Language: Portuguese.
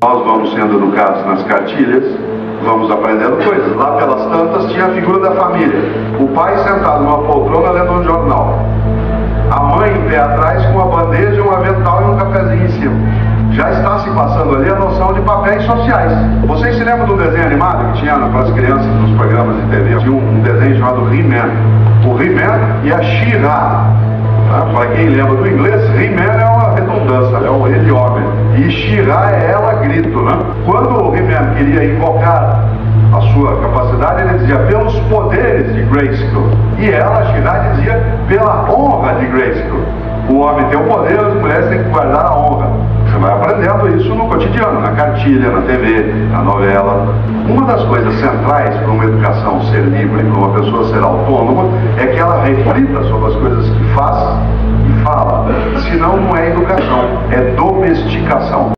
Nós vamos sendo educados nas cartilhas, vamos aprendendo coisas. Lá pelas tantas tinha a figura da família. O pai sentado numa poltrona lendo um jornal. A mãe em pé atrás com uma bandeja, um avental e um cafezinho em cima. Já está se passando ali a noção de papéis sociais. Vocês se lembram do desenho animado que tinha para as crianças nos programas de TV? Tinha um desenho chamado He-Man. O He-Man e a Shirá. Para quem lembra do inglês, He-Man é uma redundância, é um ele homem. E Shirá é ela grito, né? Quando o He-Man queria invocar a sua capacidade, ele dizia pelos poderes de Grayskull. E ela, Shirá, dizia pela honra de Grayskull. O homem tem o poder, as mulheres têm que guardar a honra. Você vai aprendendo isso no cotidiano, na cartilha, na TV, na novela. Uma das coisas centrais para uma educação ser livre, para uma pessoa ser autônoma, é que ela reflita sobre as coisas que faz e fala. Senão não é educação, é domesticação.